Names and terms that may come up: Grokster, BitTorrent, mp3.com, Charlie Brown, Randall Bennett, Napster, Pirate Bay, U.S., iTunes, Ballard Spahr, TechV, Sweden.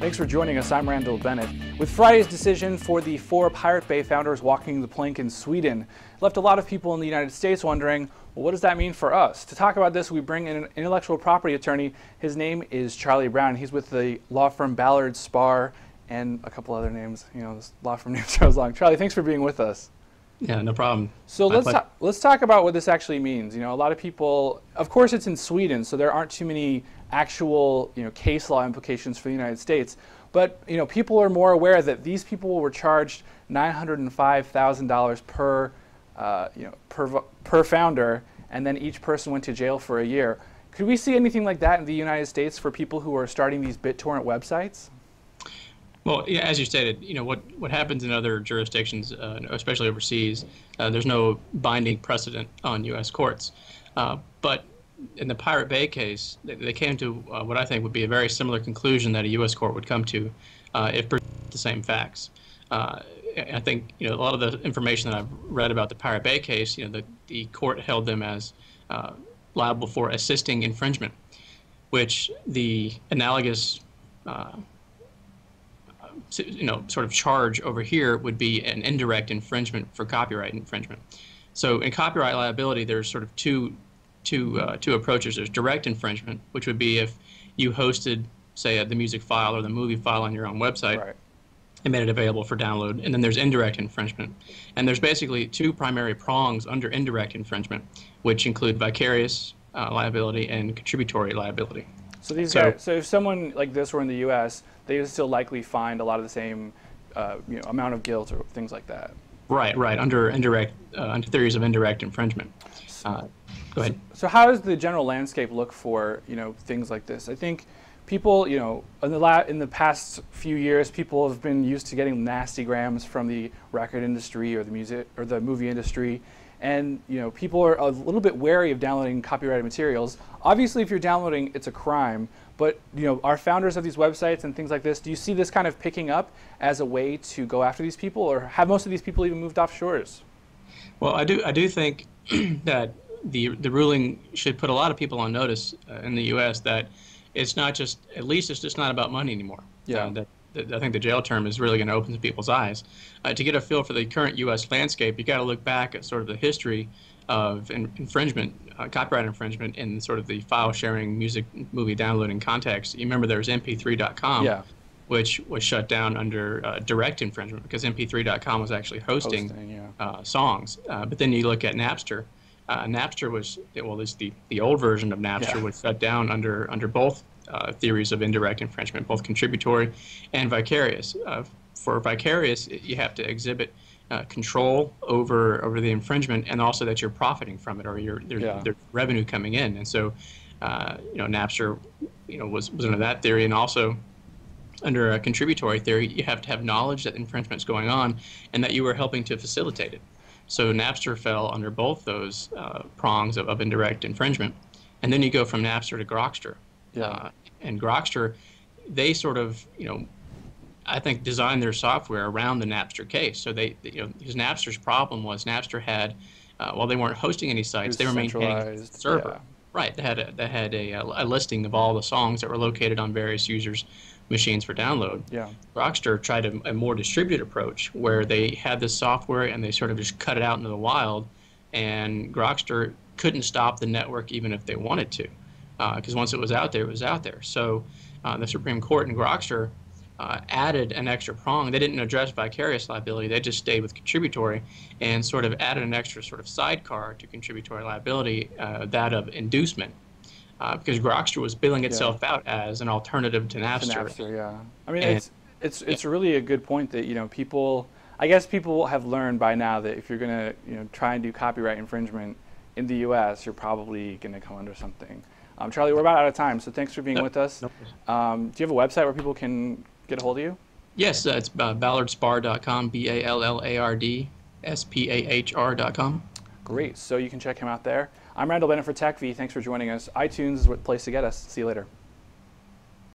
Thanks for joining us. I'm Randall Bennett. With Friday's decision for the 4 Pirate Bay founders walking the plank in Sweden, it left a lot of people in the United States wondering, well, what does that mean for us? To talk about this, we bring in an intellectual property attorney. His name is Charlie Brown. He's with the law firm Ballard Spahr and a couple other names. You know, this law firm name goes long. Charlie, thanks for being with us. Yeah, no problem. So let's talk about what this actually means. You know, a lot of people, of course, it's in Sweden, so there aren't too many actual, you know, case law implications for the United States. But, you know, people are more aware that these people were charged $905,000 per, you know, per founder, and then each person went to jail for a year. Could we see anything like that in the United States for people who are starting these BitTorrent websites? Well, yeah, as you stated, you know, what happens in other jurisdictions, especially overseas, there's no binding precedent on U.S. courts. But in the Pirate Bay case, they came to what I think would be a very similar conclusion that a U.S. court would come to if the same facts. I think, you know, a lot of the information that I've read about the Pirate Bay case, you know, the court held them as liable for assisting infringement, which the analogous you know, sort of charge over here would be an indirect infringement for copyright infringement. So in copyright liability, there's sort of two approaches. There's direct infringement, which would be if you hosted, say, the music file or the movie file on your own website, right, and made it available for download. And then there's indirect infringement. And there's basically two primary prongs under indirect infringement, which include vicarious liability and contributory liability. So these are, so if someone like this were in the U.S., they would still likely find a lot of the same, you know, amount of guilt or things like that. Right, right. Under indirect, under theories of indirect infringement. Go ahead. So how does the general landscape look for, you know, things like this? I think people, you know, in the past few years, people have been used to getting nasty grams from the record industry or the music or the movie industry. And, you know, people are a little bit wary of downloading copyrighted materials. Obviously, if you're downloading, it's a crime. But, you know, are founders of these websites and things like this, do you see this kind of picking up as a way to go after these people, or have most of these people even moved offshores? Well, I do think that the ruling should put a lot of people on notice in the U.S. that it's not just, at least it's just not about money anymore. Yeah. I think the jail term is really going to open people's eyes. To get a feel for the current U.S. landscape, you got to look back at sort of the history of infringement, copyright infringement, in sort of the file sharing, music, movie downloading context. You remember there was mp3.com, yeah, which was shut down under direct infringement because mp3.com was actually hosting yeah, songs. But then you look at Napster. Napster was, well, at least the old version of Napster, yeah, was shut down under both theories of indirect infringement, both contributory and vicarious. For vicarious, you have to exhibit control over the infringement, and also that you're profiting from it, or there's, yeah, there's revenue coming in. And so, you know, Napster, you know, was under that theory, and also under a contributory theory, you have to have knowledge that infringement's going on, and that you were helping to facilitate it. So Napster fell under both those prongs of indirect infringement, and then you go from Napster to Grokster. Yeah. And Grokster, they sort of, you know, I think designed their software around the Napster case. So they, you know, because Napster's problem was Napster had, while they weren't hosting any sites, they were maintaining the server. Yeah. Right. They had a listing of all the songs that were located on various users' machines for download. Yeah. Grokster tried a more distributed approach where they had this software and they sort of just cut it out into the wild, and Grokster couldn't stop the network even if they wanted to. Because once it was out there, it was out there. So the Supreme Court in Grokster added an extra prong. They didn't address vicarious liability. They just stayed with contributory and sort of added an extra sort of sidecar to contributory liability, that of inducement, because Grokster was billing itself, yeah, out as an alternative to Napster. Yeah. I mean, and it's yeah, really a good point that, you know, people, I guess people have learned by now that if you're going to, you know, try and do copyright infringement in the U.S., you're probably going to come under something. Charlie, we're about out of time, so thanks for being with us. Do you have a website where people can get a hold of you? Yes, it's ballardspahr.com, BALLARDSPAHR.com. Great, so you can check him out there. I'm Randall Bennett for TechV. Thanks for joining us. iTunes is the place to get us. See you later.